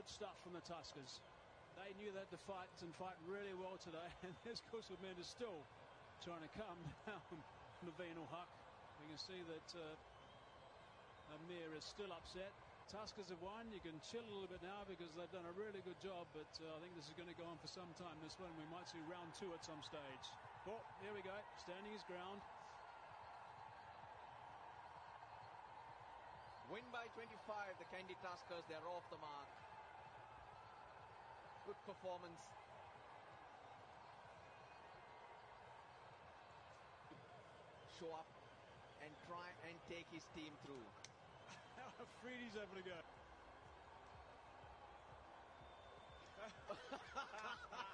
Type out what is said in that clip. good stuff from the Tuskers. They knew they had to fight and fight really well today. And there's Kusman is still trying to calm down Naveen or Huck. You can see that Amir is still upset. Tuskers have won. You can chill a little bit now because they've done a really good job, but I think this is going to go on for some time. This one, we might see round two at some stage. Oh, here we go. Standing his ground. Win by 25, the Candy Tuskers, they're off the mark. Good performance. Show up and try and take his team through. Afridi's able to go.